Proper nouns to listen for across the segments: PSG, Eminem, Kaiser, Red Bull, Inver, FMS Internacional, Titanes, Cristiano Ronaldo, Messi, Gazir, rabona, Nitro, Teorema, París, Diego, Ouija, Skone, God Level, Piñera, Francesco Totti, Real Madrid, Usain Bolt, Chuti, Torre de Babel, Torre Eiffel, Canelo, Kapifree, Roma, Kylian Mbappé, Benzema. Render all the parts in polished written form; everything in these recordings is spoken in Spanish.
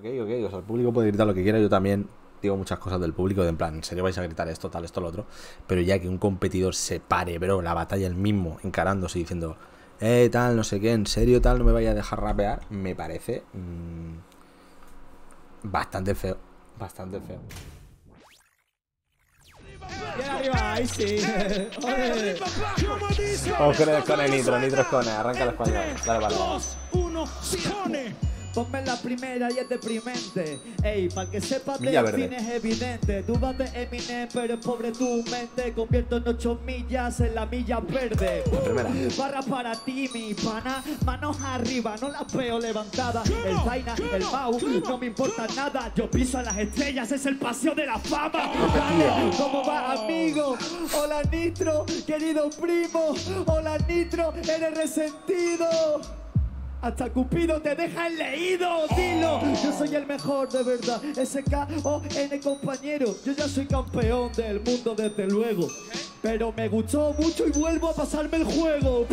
Que ok, o sea, el público puede gritar lo que quiera. Yo también digo muchas cosas del público, de en plan, ¿en serio vais a gritar esto, tal, esto, lo otro? Pero ya que un competidor se pare, bro, la batalla el mismo, encarándose y diciendo, tal, no sé qué, en serio, tal, no me vaya a dejar rapear, me parece bastante feo. Bastante feo. Ahí sí. Vamos con el Skone, Nitro Skone, arranca el español. Dale, vale. 2, 1, Skone. Ponme la primera y es deprimente. Ey, pa' que sepas de cine es evidente. Tú vas de Eminem, pero es pobre tu mente. Convierto en 8 millas en la milla verde. Barra para ti, mi pana. Manos arriba, no las veo levantadas. El vaina, el mau, no me importa nada. Yo piso a las estrellas, es el paseo de la fama. Dale, ¿cómo va, amigo? Hola, Nitro, querido primo. Hola, Nitro, eres resentido. Hasta Cupido te deja el leído, dilo. Yo soy el mejor, de verdad. SKON, compañero. Yo ya soy campeón del mundo, desde luego. Pero me gustó mucho y vuelvo a pasarme el juego.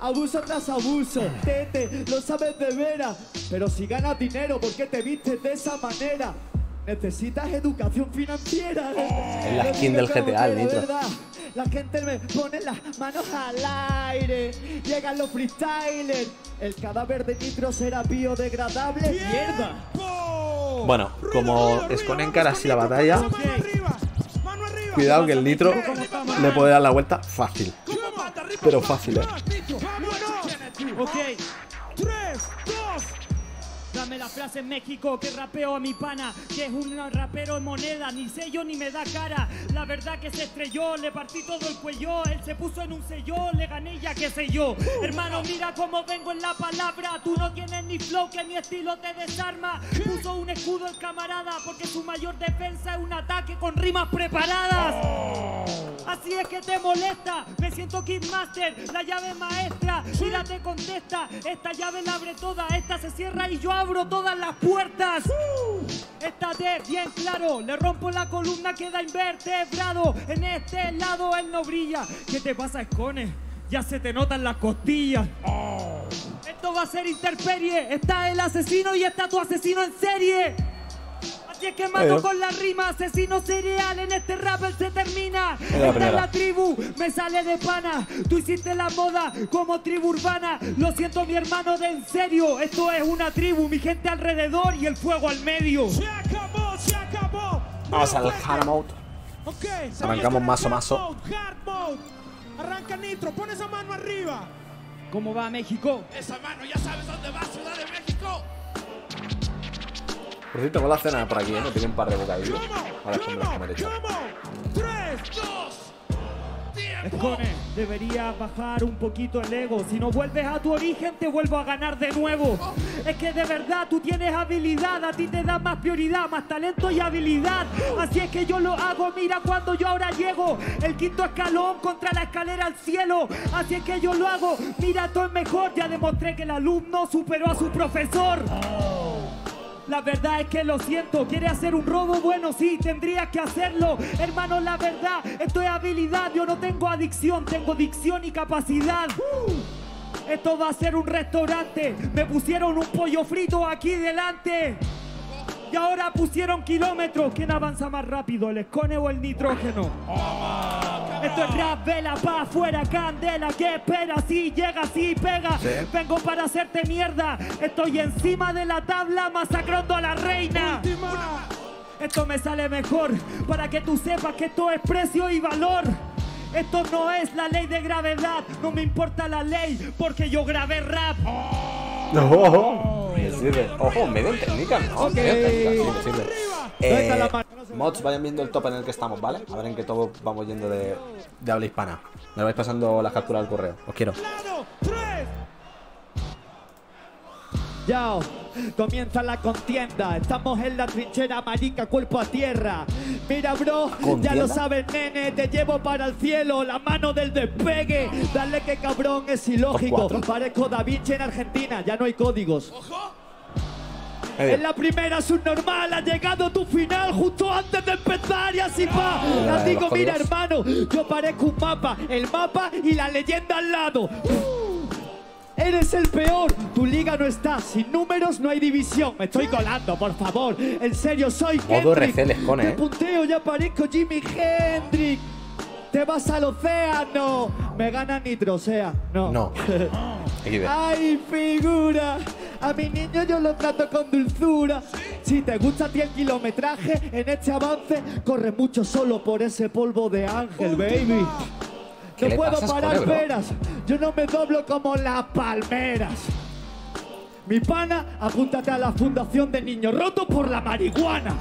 Abuso tras abuso, tete, lo sabes de veras. Pero si ganas dinero, ¿por qué te vistes de esa manera? Necesitas educación financiera. En la skin del GTA, Nitro. La gente me pone las manos al aire. Llegan los freestylers. El cadáver de Nitro será biodegradable. ¡Mierda! Bueno, como Skone encara así la batalla, cuidado que el Nitro le puede dar la vuelta fácil. Pero fácil, ¿eh? Ok. 3, 2. Dame la frase en México que rapeo a mi pana, que es un rapero en moneda, ni sello ni me da cara. La verdad que se estrelló, le partí todo el cuello, él se puso en un sello, le gané ya qué sé yo. Hermano, mira cómo vengo en la palabra, tú no tienes ni flow que mi estilo te desarma. Puso un escudo el camarada, porque su mayor defensa es un ataque con rimas preparadas. Así es que te molesta, me siento Kidmaster, la llave maestra. Mira, te contesta, esta llave la abre toda, esta se cierra y yo abro todas las puertas. Estate bien claro, le rompo la columna, queda invertebrado. En este lado él no brilla. ¿Qué te pasa, Skone? Ya se te notan las costillas. Esto va a ser interperie, está el asesino y está tu asesino en serie. Así es que mato con la rima, asesino serial, en este rap él se termina. Esta es la tribu, me sale de pana, tú hiciste la moda como tribu urbana. Lo siento, mi hermano, de en serio, esto es una tribu, mi gente alrededor y el fuego al medio. Se acabó, se acabó. Vamos al hard mode. Okay, arrancamos mazo. Arranca Nitro, pon esa mano arriba. ¿Cómo va México? Esa mano, ya sabes dónde va, Ciudad de México. Por cierto, con la cena por aquí, ¿eh? No tiene un par de bocadillos. Ahora es como la comeré. 3, 2. Skone, deberías bajar un poquito el ego. Si no vuelves a tu origen, te vuelvo a ganar de nuevo. Es que de verdad tú tienes habilidad. A ti te da más prioridad, más talento y habilidad. Así es que yo lo hago, mira cuando yo ahora llego. El quinto escalón contra la escalera al cielo. Así es que yo lo hago, mira, todo es mejor. Ya demostré que el alumno superó a su profesor. La verdad es que lo siento, ¿quieres hacer un robo? Bueno, sí, tendrías que hacerlo. Hermano, la verdad, esto es habilidad. Yo no tengo adicción, tengo dicción y capacidad. Esto va a ser un restaurante. Me pusieron un pollo frito aquí delante. Y ahora pusieron kilómetros. ¿Quién avanza más rápido, el Skone o el nitrógeno? Esto es rap, vela, pa' afuera, candela, ¿qué espera? Si llega, si pega, vengo para hacerte mierda. Estoy encima de la tabla masacrando a la reina. Última. Esto me sale mejor, para que tú sepas que esto es precio y valor. Esto no es la ley de gravedad, no me importa la ley, porque yo grabé rap. Ojo, me den técnica, ¿no? Mods, vayan viendo el top en el que estamos, ¿vale? A ver en qué top vamos yendo de habla hispana. Me lo vais pasando las capturas al correo. Os quiero. Yao, comienza la contienda. Estamos en la trinchera, marica, cuerpo a tierra. Mira, bro, ya lo sabes, nene. Te llevo para el cielo, la mano del despegue. Dale que cabrón, es ilógico. Parezco Da Vinci en Argentina, ya no hay códigos. ¡Ojo! En la primera subnormal ha llegado tu final justo antes de empezar y así va. Les digo, mira, hermano, yo parezco un mapa, el mapa y la leyenda al lado. eres el peor. Tu liga no está, sin números no hay división. Me estoy colando, por favor. En serio, soy Kendrick. Te punteo, ya parezco Jimi Hendrix. Te vas al océano. Me gana Nitro, o sea, no. No. Ay, figura. A mi niño yo lo trato con dulzura. Si te gusta a ti el kilometraje, en este avance corre mucho solo por ese polvo de ángel, baby. No puedo parar veras, yo no me doblo como las palmeras. Mi pana, apúntate a la fundación de niños rotos por la marihuana.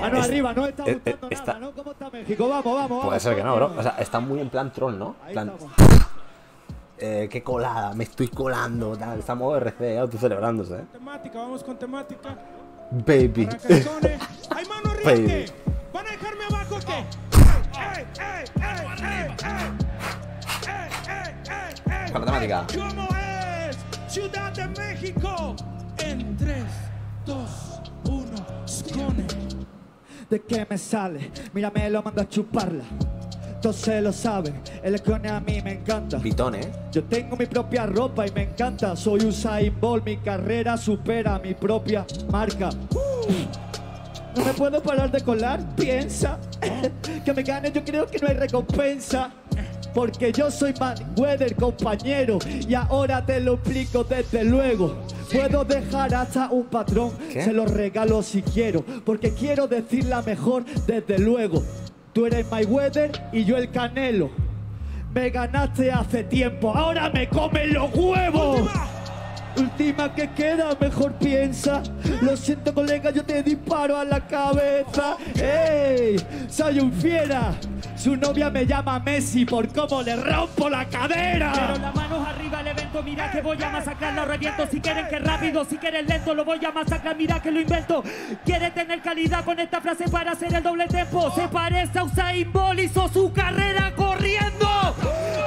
Mano arriba, no está gustando nada, ¿no? ¿Cómo está México? Vamos, vamos. Puede ser que no, bro. O sea, está muy en plan troll, ¿no? Qué colada, me estoy colando, tal. Estamos RC, ya autocelebrándose, ¿eh? Temática, vamos con temática. Baby. ¡Ay, mano, ríete! ¿Van a dejarme abajo o qué? ¡Ey, ey, ey, ey! Con la temática. ¿Cómo es? Ciudad de México. En 3, 2, 1, Skone. ¿De qué me sale? Mírame, lo mando a chuparla. Todos se lo saben, el Skone a mí me encanta. Pitón, ¿eh? Yo tengo mi propia ropa y me encanta. Soy Usain Bolt, mi carrera supera mi propia marca. No me puedo parar de colar, piensa que me gane, yo creo que no hay recompensa. Porque yo soy Mayweather, compañero, y ahora te lo explico desde luego. Puedo dejar hasta un patrón, se lo regalo si quiero, porque quiero decirla mejor desde luego. Tú eres Mayweather y yo el Canelo. Me ganaste hace tiempo, ahora me comen los huevos. Última que queda, mejor piensa. Lo siento, colega, yo te disparo a la cabeza. ¡Ey! Soy un fiera. Su novia me llama Messi por cómo le rompo la cadera. Pero las manos arriba al evento, mira que voy a masacrar, lo reviento. Si quieren que rápido, si quieren lento, lo voy a masacrar, mira que lo invento. Quiere tener calidad con esta frase para hacer el doble tempo. Se parece a Usain Bolt, hizo su carrera corriendo.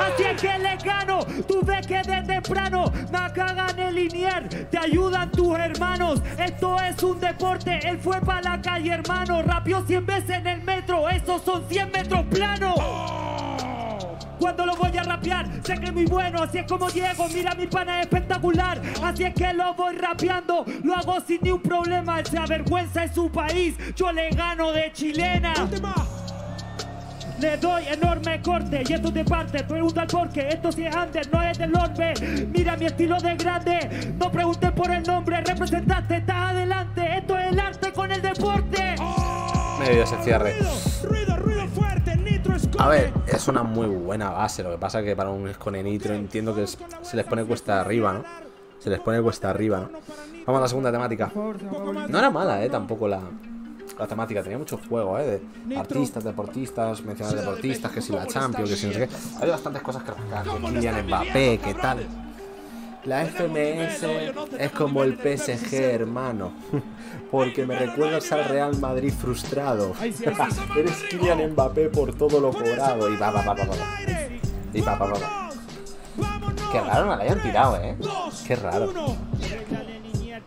Así es que les gano. Tú ves que desde temprano me cagan el linear. Te ayudan tus hermanos. Esto es un deporte. Él fue para la calle, hermano. Rapió 100 veces en el metro. Esos son 100 metros planos. Cuando lo voy a rapear, sé que es muy bueno. Así es como Diego, mira, mi pana es espectacular. Así es que lo voy rapeando. Lo hago sin ni un problema. Él se avergüenza en su país. Yo le gano de chilena. Le doy enorme corte y esto te parte, pregunta por qué, esto sí es under, no es del orbe. Mira mi estilo de grande, no preguntes por el nombre, representaste, estás adelante, esto es el arte con el deporte. Medio se cierre. Ruido fuerte, Nitro Skone. A ver, es una muy buena base, lo que pasa que para un Skone Nitro entiendo que se les pone cuesta arriba, ¿no? Se les pone cuesta arriba, ¿no? Vamos a la segunda temática. No era mala, tampoco la temática, tenía mucho juego, de artistas, deportistas, mencionar deportistas, que si la Champions, que si no sé qué. Hay bastantes cosas que rascar, que Kylian Mbappé, que tal. La FMS es como el PSG, hermano, porque me recuerdas al Real Madrid frustrado. Eres Kylian Mbappé por todo lo cobrado. Y va. Qué raro me la hayan tirado, qué raro.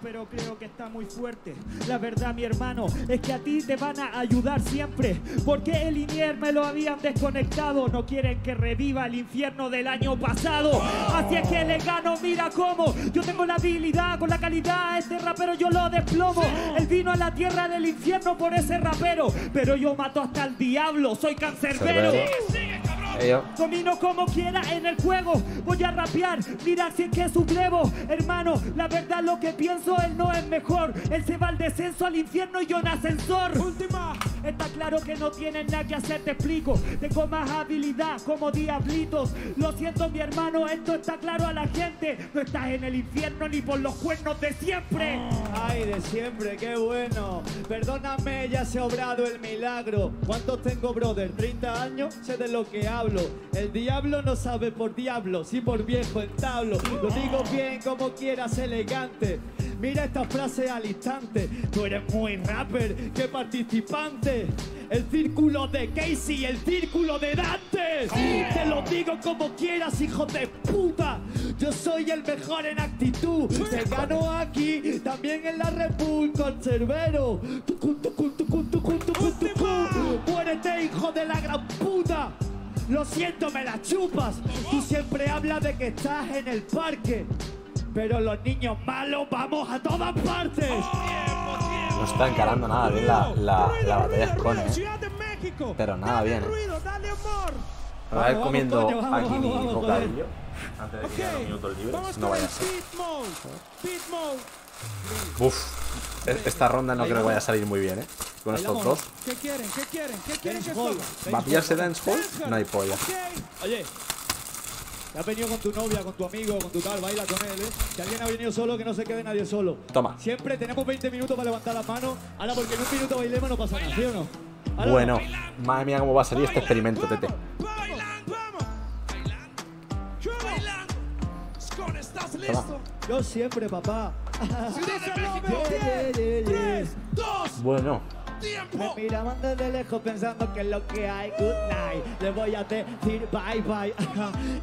Pero creo que está muy fuerte. La verdad, mi hermano, es que a ti te van a ayudar siempre. Porque el Inver me lo habían desconectado. No quieren que reviva el infierno del año pasado. Así es que le gano, mira cómo. Yo tengo la habilidad, con la calidad. Este rapero yo lo desplomo. Él vino a la tierra del infierno por ese rapero. Pero yo mato hasta el diablo. Soy cancerbero. Domino como quiera en el juego. Voy a rapear, mira si es que sublevo. Hermano, la verdad lo que pienso, él no es mejor. Él se va al descenso, al infierno y yo en ascensor. Última. Está claro que no tienen nada que hacer, te explico. Tengo más habilidad como diablitos. Lo siento, mi hermano, esto está claro a la gente. No estás en el infierno ni por los cuernos de siempre. Ay, de siempre, qué bueno. Perdóname, ya se ha obrado el milagro. ¿Cuántos tengo, brother? 30 años, sé de lo que hablo. El diablo no sabe por diablo, sí por viejo entablo. Lo digo bien como quieras, elegante. Mira esta frase al instante. Tú eres muy rapper, qué participante. El círculo de Casey, el círculo de Dante. Te lo digo como quieras, hijo de puta. Yo soy el mejor en actitud. Te gano aquí, también en la Red Bull, conservero. Muérete, hijo de la gran puta. Lo siento, me la chupas. Tú siempre hablas de que estás en el parque, pero los niños malos vamos a todas partes. No está encarando nada bien la batalla Skone, pero nada bien. Me voy a ir comiendo aquí mi bocadillo antes de que haya unos minutos libres. No vaya a ser. Uff, esta ronda no creo que vaya a salir muy bien, con estos dos. ¿Qué quieren? ¿Qué quieren? ¿Qué quieren? ¿Va a pillarse dancehall? No hay polla. Oye, te has venido con tu novia, con tu amigo, con tu tal, baila con él, Si alguien ha venido solo, que no se quede nadie solo. Toma. Siempre tenemos 20 minutos para levantar las manos. Ahora, porque en un minuto bailemos no pasa nada, ¿sí o no? Bueno, madre mía cómo va a salir este experimento, Tete. Toma. Yo siempre, papá. Ciudad de México. 3, 2, bueno. Tiempo. Me miraban desde lejos pensando que es lo que hay. Good night. Le voy a decir bye bye.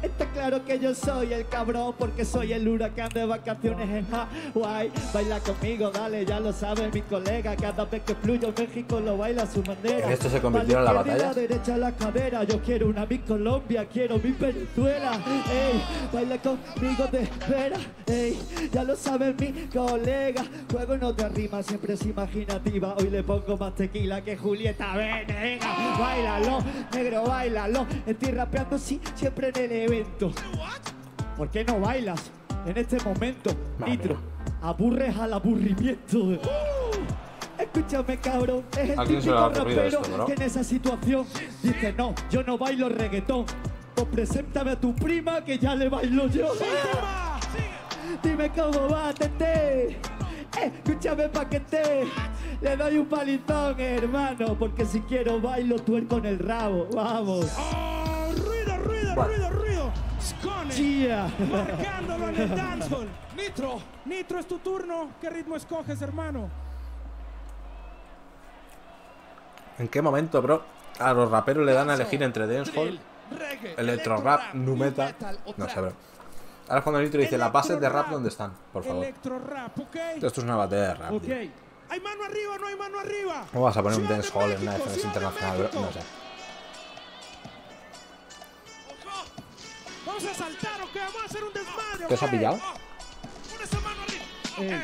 Está claro que yo soy el cabrón porque soy el huracán de vacaciones en Hawaii. Baila conmigo, dale, ya lo sabes, mi colega. Cada vez que fluyo México lo baila a su manera. ¿En esto se convirtió en la batalla? La derecha a la cadera. Yo quiero una mi Colombia, quiero mi Venezuela. Ey, baila conmigo de vera. Ey, ya lo sabes, mi colega. Juego no te rima, siempre es imaginativa. Hoy le pongo más tequila que Julieta Venegas. Báilalo, negro, báilalo. Estoy rapeando sí, siempre en el evento. ¿Por qué no bailas en este momento, Nitro? Aburres al aburrimiento. Escúchame, cabrón, es el típico rapero que en esa situación dice, no, yo no bailo reggaetón. Pues preséntame a tu prima que ya le bailo yo. Dime cómo va, Tete. Escúchame pa' que te le doy un palizón, hermano, porque si quiero bailo tuerco con el rabo. Vamos. Oh, ruido, ruido, ruido, ruido. Skone. Yeah. Marcándolo en el dancehall. Nitro, Nitro, es tu turno. ¿Qué ritmo escoges, hermano? ¿En qué momento, bro? A los raperos le dan a elegir entre dancehall, electro rap, nu metal. No sé, bro. Ahora es cuando Nitro dice, las bases de rap, ¿dónde están? Por favor. Rap, okay. Esto es una batalla de rap, okay. Tío. ¿Hay mano arriba o no hay mano arriba? ¿Cómo vas a poner un dancehall en una FMS Internacional? No sé. Vamos a saltar, ¿ok? Vamos a hacer un desmadre. ¿Te has pillado? Pon esa mano arriba.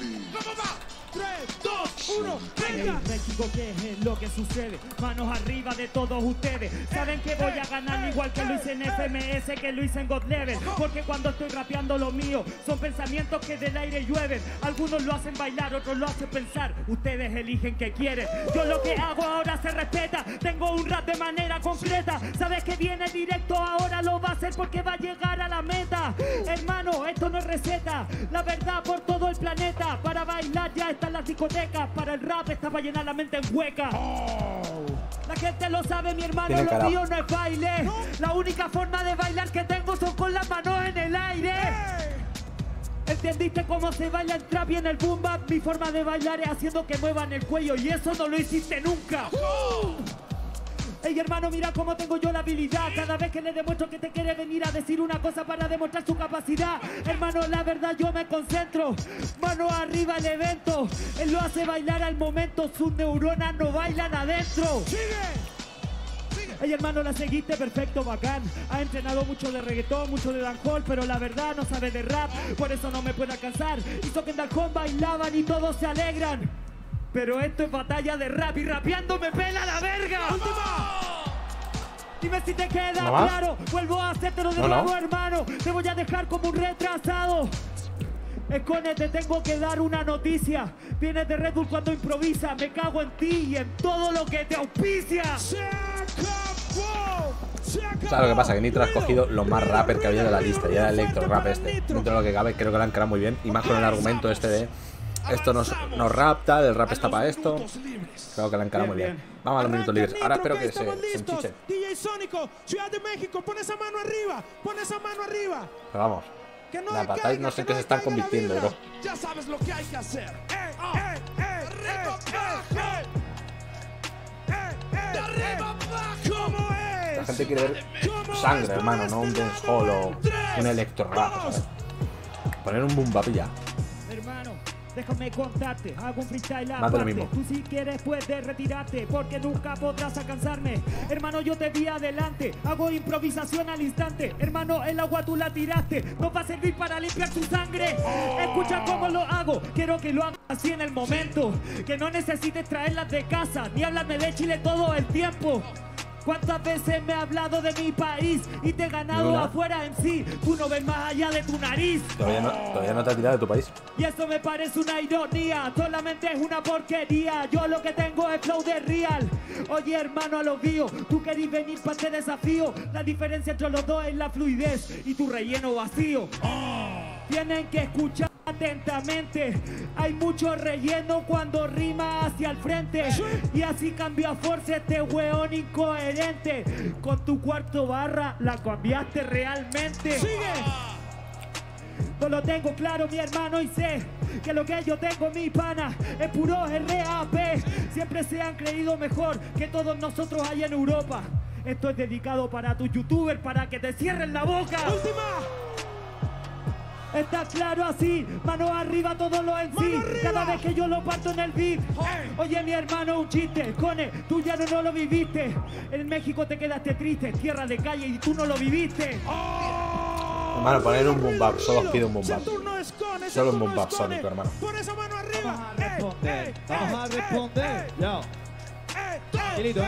¡Vamos, va! 3, 2, 1, venga. México, ¿qué es lo que sucede? Manos arriba de todos ustedes. Saben que voy a ganar igual que lo hice en FMS, que lo hice en God Level. Porque cuando estoy rapeando lo mío, son pensamientos que del aire llueven. Algunos lo hacen bailar, otros lo hacen pensar. Ustedes eligen qué quieren. Yo lo que hago ahora se respeta. Tengo un rap de manera completa. Sabes que viene directo, ahora lo va a hacer porque va a llegar a la meta. Hermano, esto no es receta. La verdad por todo el planeta. Para bailar ya está. Las discotecas para el rap está para llenar la mente en hueca. Oh. La gente lo sabe, mi hermano, lo mío no es baile. No. La única forma de bailar que tengo son con las manos en el aire. ¿Entendiste cómo se baila el trap y en el boom bap? Mi forma de bailar es haciendo que muevan el cuello y eso no lo hiciste nunca. Ey, hermano, mira cómo tengo yo la habilidad. Cada vez que le demuestro que te quiere venir a decir una cosa para demostrar su capacidad. Hermano, la verdad yo me concentro. Mano arriba el evento. Él lo hace bailar al momento. Sus neuronas no bailan adentro. ¡Sigue! Ey, hermano, la seguiste perfecto, bacán. Ha entrenado mucho de reggaetón, mucho de dancehall, pero la verdad no sabe de rap. Por eso no me puede alcanzar. Hizo que en dancehall bailaban y todos se alegran. Pero esto es batalla de rap y rapeando me pela la verga. ¡Última! Dime si te queda claro. Vuelvo a hacértelo de nuevo, hermano. Te voy a dejar como un retrasado. Skone, te tengo que dar una noticia. Vienes de Red Bull cuando improvisa. Me cago en ti y en todo lo que te auspicia. ¡Se acabó! ¿Sabes lo que pasa? Que Nitro ha escogido lo más rapper que había de la lista. Ya era electro rap este. Dentro de lo que cabe, creo que lo han creado muy bien. Y más con el argumento este de... Esto nos rapta, el rap está para esto. Creo que la encaramos bien. Vamos a los minutos libres. Ahora espero que se enchiche. DJ Sónico, Ciudad de México, pon esa mano arriba, pon esa mano arriba. Pero vamos, la batalla no sé en qué se están convirtiendo, bro. Ya sabes lo que hay que hacer. La gente quiere ver sangre, hermano, no un dancehall o un electro rap. Poner un boom bap ya. Hermano. déjame contarte, hago un freestyle aparte. Tú si quieres puedes retirarte, porque nunca podrás alcanzarme. Hermano, yo te vi adelante, hago improvisación al instante. Hermano, el agua tú la tiraste, no va a servir para limpiar tu sangre. Escucha cómo lo hago, quiero que lo hagas así en el momento, que no necesites traerlas de casa, ni hablarme de Chile todo el tiempo. ¿Cuántas veces me he hablado de mi país y te he ganado afuera en sí? Tú no ves más allá de tu nariz. Todavía no te has tirado de tu país. Y eso me parece una ironía, solamente es una porquería. Yo lo que tengo es flow de real. Oye, hermano, a lo mío, tú querís venir para este desafío. La diferencia entre los dos es la fluidez y tu relleno vacío. Tienen que escuchar atentamente, hay mucho relleno cuando rima hacia el frente. Y así cambia Force este weón incoherente. Con tu cuarto barra la cambiaste realmente. ¡Sigue! No lo tengo claro, mi hermano, y sé que lo que yo tengo, mi pana, es puro RAP. Siempre se han creído mejor que todos nosotros allá en Europa. Esto es dedicado para tus youtubers, para que te cierren la boca. ¡Última! Está claro así, mano arriba todo lo en sí, cada vez que yo lo parto en el beat. Oye, mi hermano, un chiste, Skone, tú ya no lo viviste. En México te quedaste triste, tierra de calle y tú no lo viviste. Hermano, poner un boom bap, solo os pido un boom bap. Solo un boom bap sónico, hermano. Pon esa mano arriba. Vamos a responder, vamos a responder. Yo. Querido,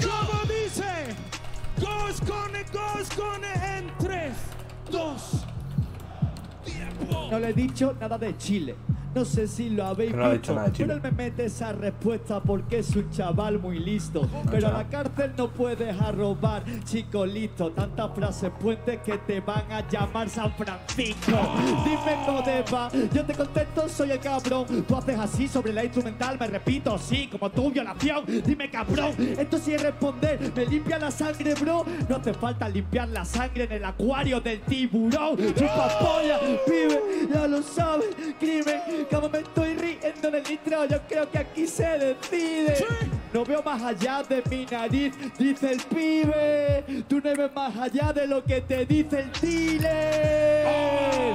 ¿cómo dice? Go Skone en 3, 2... No le he dicho nada de Chile, no sé si lo habéis visto, pero él me mete esa respuesta porque es un chaval muy listo. Pero a la cárcel no puedes arrobar, chico listo. Tantas frases puentes que te van a llamar San Francisco. Dime no deba, yo te contesto, soy el cabrón. Tú haces así sobre la instrumental, me repito, sí, como tu violación. Dime cabrón, esto sí es responder, me limpia la sangre, bro. No hace falta limpiar la sangre en el acuario del tiburón. Chupa polla, pibe, ya lo sabes, crimen. Como me estoy riendo en el Nitro, yo creo que aquí se decide. Sí. No veo más allá de mi nariz, dice el pibe. Tú no ves más allá de lo que te dice el dealer.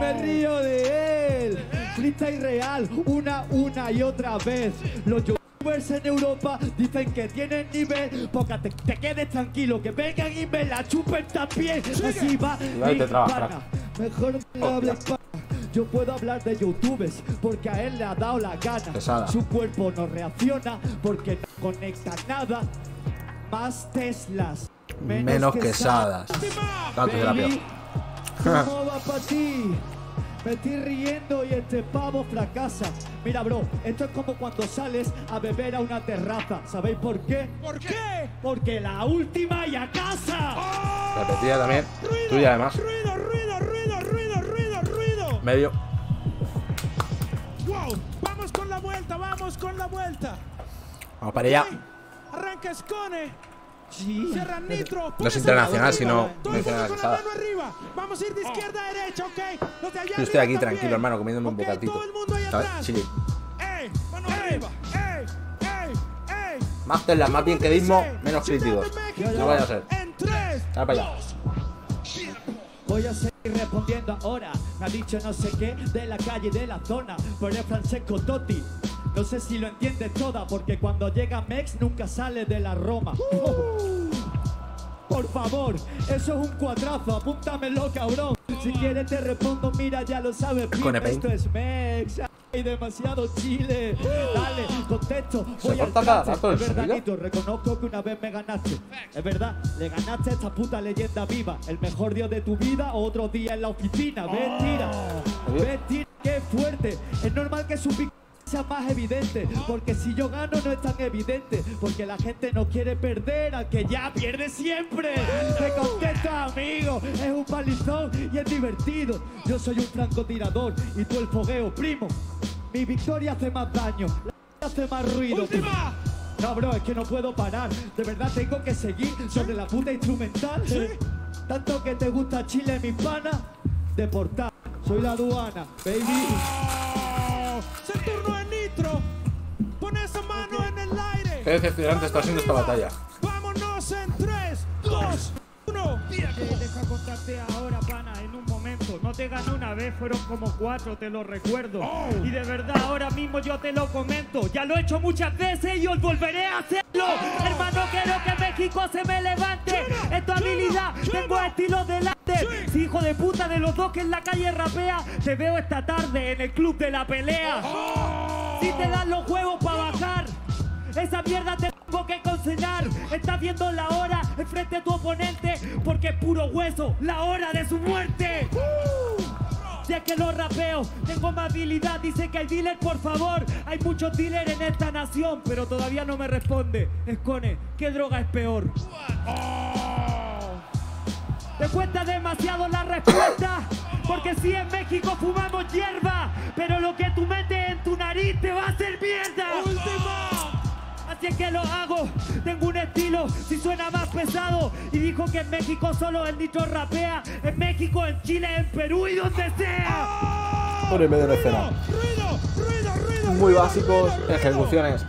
Me río de él. Freestyle real, una y otra vez. Los youtubers en Europa dicen que tienen nivel. Porque te quedes tranquilo, que vengan y me la chupen también. Así va mi pana. Mejor no hables para. Yo puedo hablar de youtubers porque a él le ha dado la gana. Pesada. Su cuerpo no reacciona porque no conecta nada. Más Teslas, menos quesadas. Tanto terapia. ¿Cómo va para ti? Me estoy riendo y este pavo fracasa. Mira, bro, esto es como cuando sales a beber a una terraza. ¿Sabéis por qué? ¿Por qué? Porque la última y a casa. Repetida también. Ruido, tuya además. Medio. Wow, vamos con la vuelta, vamos con la vuelta. Vamos para allá. Okay. Arranca Skone. Sí. Cierra Nitro. No es internacional, sino internacional. Vamos a ir de izquierda a derecha, ok. No te hallas. Yo estoy aquí tranquilo, hermano, comiéndome un bocatito. ¿Sabes? Sí. Mano arriba. Más telas, más bien que dismo, menos críticos. No vaya a ser. Dale para allá. Voy a seguir respondiendo ahora. Me ha dicho no sé qué de la calle, de la zona. Pero es Francesco Totti. No sé si lo entiendes toda, porque cuando llega Mex nunca sale de la Roma. Por favor, eso es un cuadrazo. Apúntamelo, cabrón. Si quieres te respondo, mira, ya lo sabes. Esto es Mex. Hay demasiado Chile. Dale, contexto. Voy al trance. Es verdad, Nito, reconozco que una vez me ganaste. Es verdad, le ganaste a esta puta leyenda viva. El mejor dios de tu vida, otro día en la oficina. Mentira, mentira, qué fuerte. Es normal que su pico sea más evidente, porque si yo gano no es tan evidente, porque la gente no quiere perder al que ya pierde siempre. Me contesta, amigo, es un palizón y es divertido. Yo soy un francotirador y tú el fogueo, primo. Mi victoria hace más daño, la hace más ruido. ¡Última! No, bro, es que no puedo parar. De verdad tengo que seguir sobre la puta instrumental. Tanto que te gusta Chile, mi pana. Deportar, soy la aduana, baby. Se turnó en Nitro. Pon esa mano en el aire. Qué decepcionante está siendo esta batalla. Vámonos en 3, 2, 1. Deja contarte ahora, pana, en un momento. No te ganó una vez, fueron como 4, te lo recuerdo. Oh. Y de verdad, ahora mismo yo te lo comento. Ya lo he hecho muchas veces y os volveré a hacerlo. Oh. Hermano, quiero que México se me levante. China, es tu habilidad, China. Tengo estilo delante. Sí. Si hijo de puta de los dos que en la calle rapea, te veo esta tarde en el club de la pelea. Oh. Si te dan los huevos para bajar, esa mierda te tengo que concenar. Estás viendo la hora enfrente a tu oponente, porque es puro hueso la hora de su muerte. Si es que lo rapeo, tengo más habilidad. Dice que hay dealer, por favor. Hay muchos dealers en esta nación, pero todavía no me responde. Skone, ¿qué droga es peor? Oh. Te cuesta demasiado la respuesta, porque si en México fumamos hierba, pero lo que tú metes en tu nariz te va a hacer mierda. ¡Última! Así es que lo hago, tengo un estilo, si suena más pesado. Y dijo que en México solo el Nitro rapea. En México, en Chile, en Perú y donde sea. Por el medio de la escena. Muy básicos, ejecuciones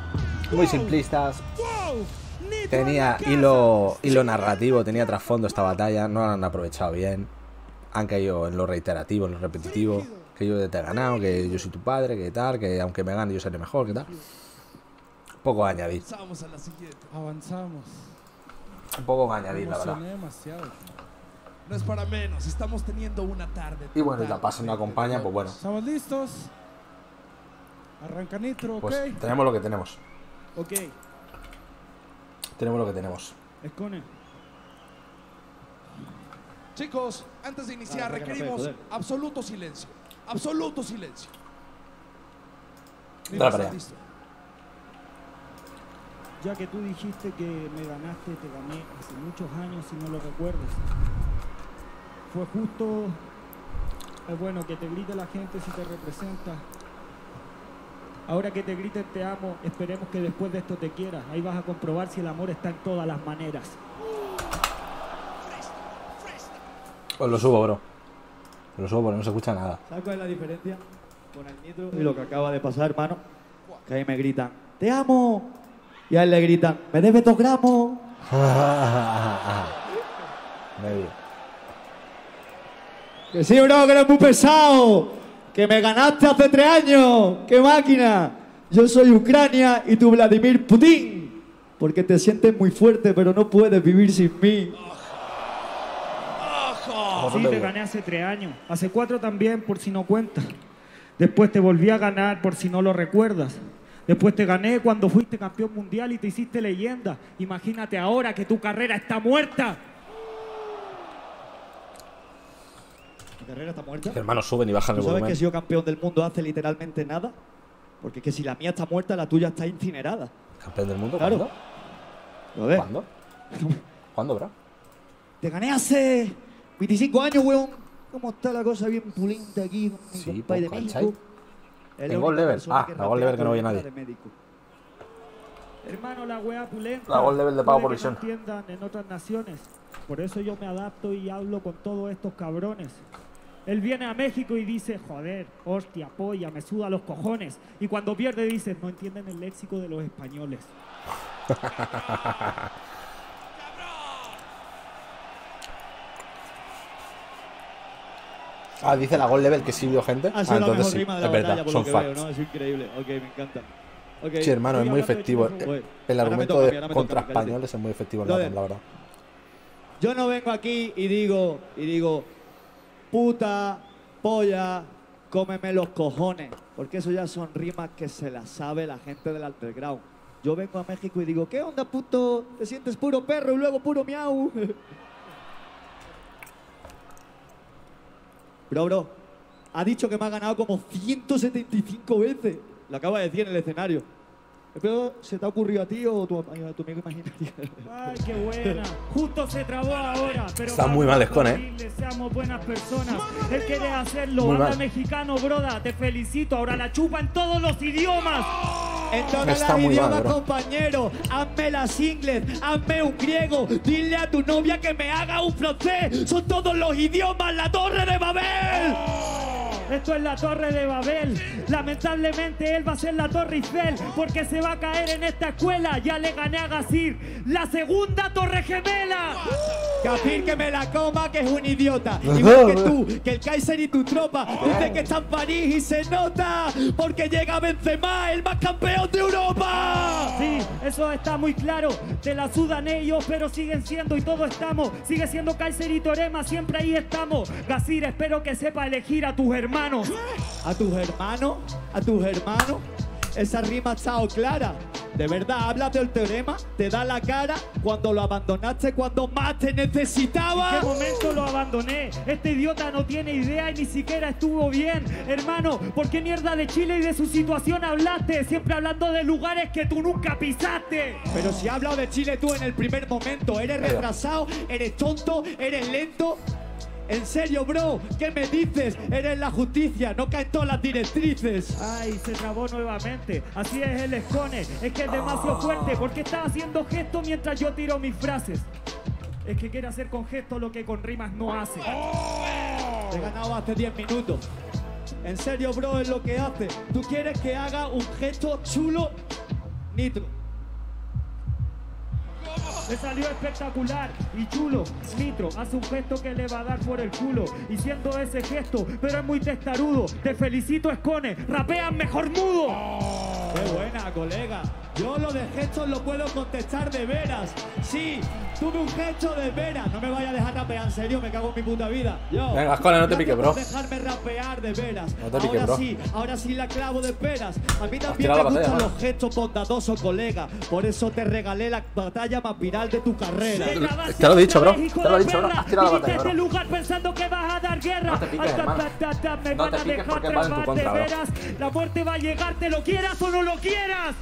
muy simplistas. Tenía hilo narrativo, tenía trasfondo esta batalla. No la han aprovechado bien. Han caído en lo reiterativo, en lo repetitivo. Que yo te he ganado, que yo soy tu padre, que tal. Que aunque me gane yo seré mejor, que tal. Poco a añadir. Avanzamos. Un poco a añadir, la verdad. No es para menos, estamos teniendo una tarde. Y bueno, y la pase no acompaña, pues bueno. Estamos listos. Arranca Nitro, pues okay. Tenemos lo que tenemos. Ok. Tenemos lo que tenemos. Skone. Chicos, antes de iniciar requerimos absoluto silencio. Absoluto silencio. Ya que tú dijiste que me ganaste, te gané hace muchos años, si no lo recuerdas. Fue justo, es bueno que te grite la gente si te representa. Ahora que te griten te amo, esperemos que después de esto te quieras. Ahí vas a comprobar si el amor está en todas las maneras. Pues lo subo, bro. Lo subo porque no se escucha nada. ¿Sabes cuál es la diferencia con el Nitro y lo que acaba de pasar, hermano? Que ahí me gritan, ¡te amo! Y a él le gritan, ¡me debes 2 gramos! Que sí, bro, que eres muy pesado. Que me ganaste hace 3 años. ¡Qué máquina! Yo soy Ucrania y tú Vladimir Putin. Porque te sientes muy fuerte, pero no puedes vivir sin mí. Sí, te gané hace 3 años. Hace 4 también, por si no cuentas. Después te volví a ganar, por si no lo recuerdas. Después te gané cuando fuiste campeón mundial y te hiciste leyenda. Imagínate ahora que tu carrera está muerta. ¿Mi carrera está muerta? Los hermanos suben y bajan el volumen. ¿Sabes que he sido campeón del mundo hace literalmente nada? Porque es que si la mía está muerta, la tuya está incinerada. ¿Campeón del mundo? Claro. ¿Cuándo? ¿Cuándo? ¿Cuándo, bro? Te gané hace 25 años, weón. ¿Cómo está la cosa bien pulinta aquí con mi compadre de México? En God Level. Ah, la God Level que no oye nadie. Hermano, la weá pulenta. La God Level de pago por visión. No entiendan en otras naciones. Por eso yo me adapto y hablo con todos estos cabrones. Él viene a México y dice, joder, hostia, polla, me suda los cojones. Y cuando pierde dice, no entienden el léxico de los españoles. Ah, dice la God Level que sí vio gente. Ah, entonces sí, es verdad, son facts. Es increíble, ok, me encanta. Sí, hermano, es muy efectivo. El argumento de contra españoles es muy efectivo, la verdad. Yo no vengo aquí y digo, puta, polla, cómeme los cojones. Porque eso ya son rimas que se las sabe la gente del underground. Yo vengo a México y digo, ¿qué onda, puto? Te sientes puro perro y luego puro miau. Bro, ha dicho que me ha ganado como 175 veces. Lo acaba de decir en el escenario. Pero ¿se te ha ocurrido a ti o a tu amigo imaginario? Ay, qué buena. Justo se trabó ahora. Pero está muy mal, Skone, Seamos buenas personas. Él quiere hacerlo. Habla mexicano, broda. Te felicito. Ahora la chupa en todos los idiomas. En todos los idiomas, compañero. Hazme las ingles. Hazme un griego. Dile a tu novia que me haga un francés. Son todos los idiomas. La Torre de Babel. esto es la Torre de Babel. Lamentablemente él va a ser la Torre Eiffel, porque se va a caer en esta escuela. Ya le gané a Gazir, la segunda torre gemela. Gazir, que me la coma, que es un idiota. Igual que tú, que el Kaiser y tu tropa. Dice que está en París y se nota, porque llega Benzema, el más campeón de Europa. Sí, eso está muy claro. Te la sudan ellos, pero siguen siendo y todos estamos. Sigue siendo Kaiser y Teorema, siempre ahí estamos. Gazir, espero que sepa elegir a tus hermanos. ¿A tus hermanos? ¿A tus hermanos? Esa rima ha estado clara. De verdad, hablas del teorema, te da la cara cuando lo abandonaste, cuando más te necesitaba. ¿En qué momento lo abandoné? Este idiota no tiene idea y ni siquiera estuvo bien. Hermano, ¿por qué mierda de Chile y de su situación hablaste? Siempre hablando de lugares que tú nunca pisaste. Pero si he hablado de Chile tú en el primer momento. Eres retrasado, eres tonto, eres lento. En serio, bro, ¿qué me dices? Eres la justicia, no caen todas las directrices. Ay, se trabó nuevamente. Así es el Skone, es que es demasiado fuerte. ¿Por qué estás haciendo gestos mientras yo tiro mis frases? Es que quiere hacer con gestos lo que con rimas no hace. Te he ganado hace 10 minutos. En serio, bro, es lo que hace. ¿Tú quieres que haga un gesto chulo? Nitro. Le salió espectacular y chulo. Nitro hace un gesto que le va a dar por el culo. Y siendo ese gesto, pero es muy testarudo. Te felicito, Skone, rapean mejor mudo. ¡Qué buena, colega! Yo lo de gestos lo puedo contestar de veras. Sí, tuve un gesto de veras. No me vaya a dejar rapear, en serio, me cago en mi puta vida. Yo, venga, Skone, no te pique, bro. No dejarme rapear de veras. No te pique, bro. Ahora sí la clavo de veras. A mí también me gustan los gestos bondadosos, colega. Por eso te regalé la batalla más viral de tu carrera. Te lo he dicho, bro. Te lo he dicho, bro. Has tirado la batalla, bro. Lugar pensando que vas a dar guerra. No te piques, hermano. Me no te piques porque vas en tu contra, bro. La muerte va a llegar, te lo quieras o no lo quieras.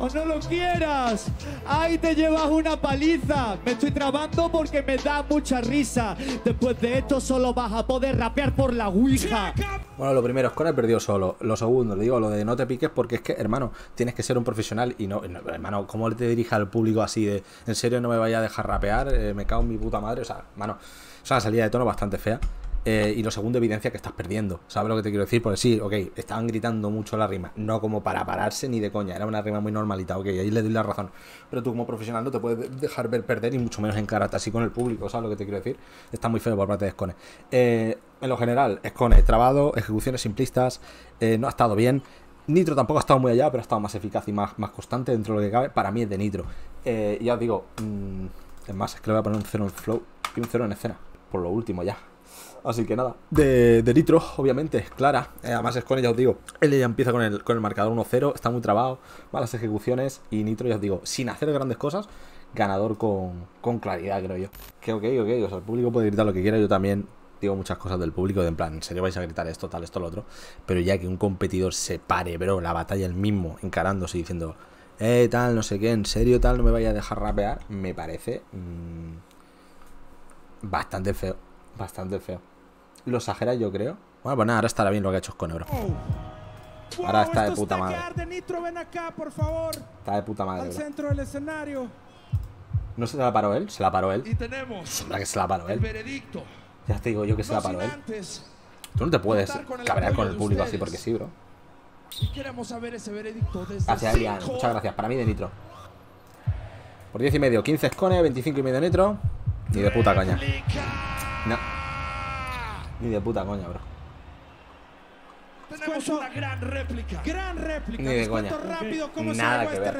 ¡O no lo quieras! ¡Ay, te llevas una paliza! Me estoy trabando porque me da mucha risa. Después de esto solo vas a poder rapear por la Ouija. Bueno, lo primero, Skone perdió solo. Lo segundo, le digo lo de no te piques porque es que, hermano, tienes que ser un profesional y no... hermano, ¿cómo te dirijas al público así de en serio no me vaya a dejar rapear? Me cago en mi puta madre. O sea, hermano, es una salida de tono bastante fea. Y lo segundo, evidencia que estás perdiendo. ¿Sabes lo que te quiero decir? Porque sí, ok, estaban gritando mucho la rima. No como para pararse ni de coña. Era una rima muy normalita, ok, ahí le doy la razón. Pero tú como profesional no te puedes dejar ver perder y mucho menos encararte así con el público. ¿Sabes lo que te quiero decir? Está muy feo por parte de Skone. En lo general, Skone trabado, ejecuciones simplistas, no ha estado bien. Nitro tampoco ha estado muy allá, pero ha estado más eficaz y más constante dentro de lo que cabe. Para mí es de Nitro. Ya os digo, es más, es que le voy a poner un 0 en flow y un 0 en escena. Por lo último ya. Así que nada, de Nitro, obviamente, clara. Además, Skone, ya os digo, él ya empieza con el marcador 1-0, está muy trabado, malas ejecuciones. Y Nitro, ya os digo, sin hacer grandes cosas, ganador con claridad, creo yo. Que ok, o sea, el público puede gritar lo que quiera. Yo también digo muchas cosas del público, de en plan, en serio vais a gritar esto, tal, esto, lo otro. Pero ya que un competidor se pare, bro, la batalla el mismo, encarándose y diciendo, tal, no sé qué, en serio, tal, no me vaya a dejar rapear, me parece bastante feo. Bastante feo. Lo exagera, yo creo. Bueno, pues nada, ahora estará bien lo que ha hecho Skone, bro. Ahora está de puta madre. Está de puta madre. ¿No se la paró él? ¿Se la paró él? Sombra que se la paró él. Ya te digo yo que se la paró él. Tú no te puedes cabrear con el público así porque sí, bro. Gracias, Adrián. Muchas gracias. Para mí de Nitro. Por 10,5. 15 Skone, 25,5 Nitro. Ni de puta caña. No. Ni de puta coña, bro. Tenemos una gran réplica. Ni de coña. Nada que ver.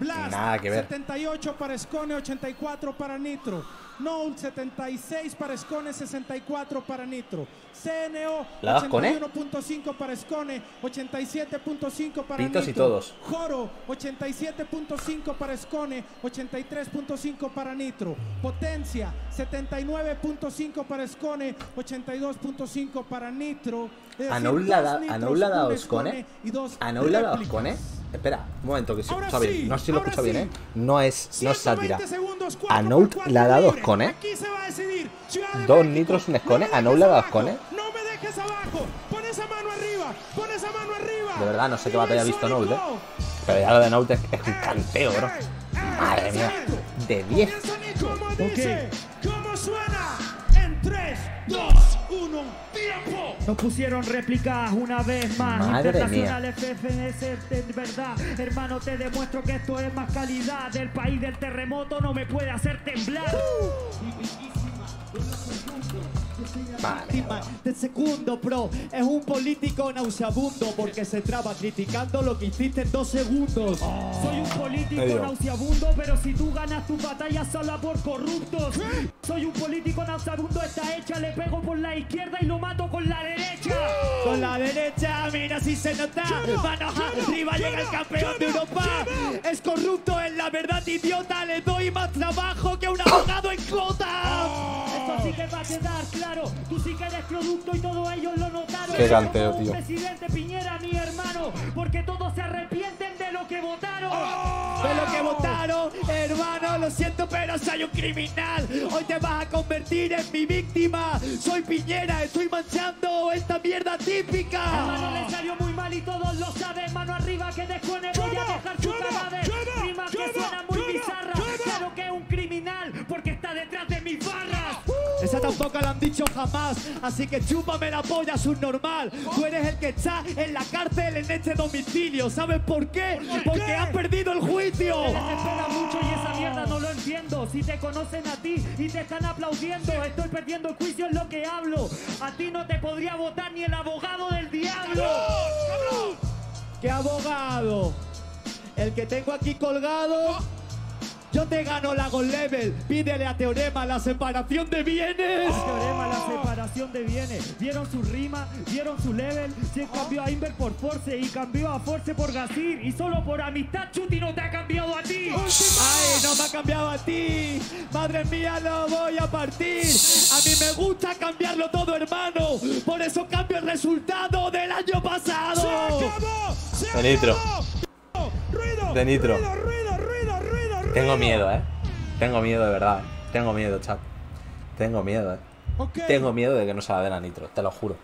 Nada que ver. 78 para Skone, 84 para Nitro. No, 76 para Skone, 64 para Nitro. CNO, 81.5 para Skone, 87.5 para Nitro. Pitos y todos. Joro, 87.5 para Skone, 83.5 para Nitro. Potencia, 79.5 para Skone, 82.5 para Nitro. Anulada a Skone. Anulada a Skone. Espera, un momento, que si escucha bien. No sé si lo escucha bien, ¿eh? No es sátira. Anoul la ha dado Skone. Dos Nitros, un Skone. Anoul la ha dado Skone. No me dejes abajo. Pon esa mano arriba. De verdad, no sé qué batalla ha visto Noult, ¿eh? Pero ya lo de Noult es un canteo, bro. Madre mía. De 10. Ok. ¿Cómo suena? En 3, 2, 1. Nos pusieron réplicas una vez más. Madre Internacional mía. FMS de verdad, hermano, te demuestro que esto es más calidad. Del país del terremoto no me puede hacer temblar. Vale. De segundo, bro, es un político nauseabundo porque se traba criticando lo que hiciste en 2 segundos. Soy un político nauseabundo, pero si tú ganas tus batallas solo por corruptos. Soy un político nauseabundo, está hecha, le pego por la izquierda y lo mato con la derecha. Con la derecha, mira si se nota. Manos arriba, llega el campeón de Europa. Es corrupto, es la verdad, idiota. Le doy más trabajo que un abogado en cuota. Esto sí que va a quedar claro. Tú sí que eres producto y todos ellos lo notaron. Qué canteo, tío. Presidente Piñera, mi hermano, porque todos se arrepienten de lo que votaron. De lo que votaron, hermano, lo siento, pero soy un criminal. Hoy te vas a convertir en mi víctima. Soy Piñera, estoy manchando esta mierda típica. Hermano, le salió muy mal y todos lo saben. Mano arriba, que de Skone voy a dejar tu cadáver. Prima que suena muy bizarra. Claro que es un criminal, porque está detrás de mis barras. Esa tampoco la han dicho jamás, así que chúpame la polla, subnormal. Tú eres el que está en la cárcel en este domicilio. ¿Sabes por qué? Porque has perdido el juicio. Me desespera mucho y esa mierda no lo entiendo. Si te conocen a ti y te están aplaudiendo, estoy perdiendo el juicio, es lo que hablo. A ti no te podría votar ni el abogado del diablo. ¡Cabrón! ¿Qué abogado? El que tengo aquí colgado. Yo te gano la God Level, pídele a Teorema la separación de bienes. Teorema, la separación de bienes. Vieron su rima, vieron su level. Se cambió a Inver por Force y cambió a Force por Gazir. Y solo por amistad, Chuti no te ha cambiado a ti. Ay, no me ha cambiado a ti. Madre mía, lo voy a partir. A mí me gusta cambiarlo todo, hermano. Por eso cambio el resultado del año pasado. ¡Se acabó! ¡Se acabó! De Nitro. ¡Ruido! De Nitro. ¡Ruido, ruido, ruido, ruido! Tengo miedo, Tengo miedo, de verdad. Tengo miedo, chat. Tengo miedo, Okay. Tengo miedo de que no se la den a Nitro, te lo juro.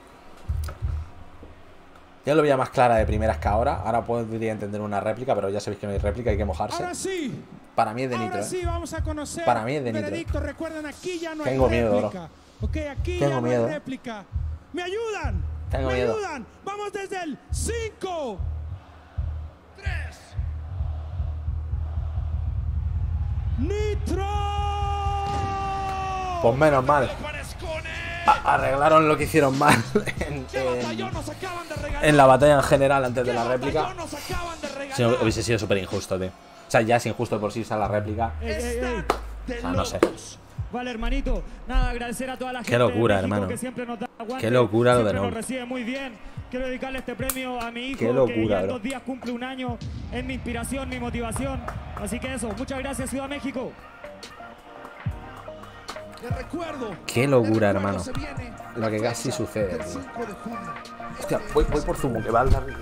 Ya lo veía más clara de primeras que ahora. Ahora podría entender una réplica, pero ya sabéis que no hay réplica, hay que mojarse. Ahora sí. Para mí es de Nitro. Ahora sí, vamos a conocer. Para mí es de Nitro. Recuerden, aquí ya no hay réplica. Okay, aquí ya no hay réplica. ¿Me ayudan? Tengo miedo. ¿Me ayudan? Vamos desde el 5. 3. ¡Nitro! Pues menos mal. Arreglaron lo que hicieron mal en la batalla en general antes de la réplica. Si no, hubiese sido súper injusto, tío. O sea, ya es injusto por sí la réplica. O sea, no sé. Vale, hermanito, nada, agradecer a toda la gente. Qué locura, hermano. Qué locura lo de nuevo. Quiero dedicarle este premio a mi hijo, que ya en 2 días cumple 1 año. Es mi inspiración, mi motivación. Así que eso, muchas gracias, Ciudad México. Qué locura, hermano. Lo que casi sucede. Hostia, voy por zumo, que va al darle.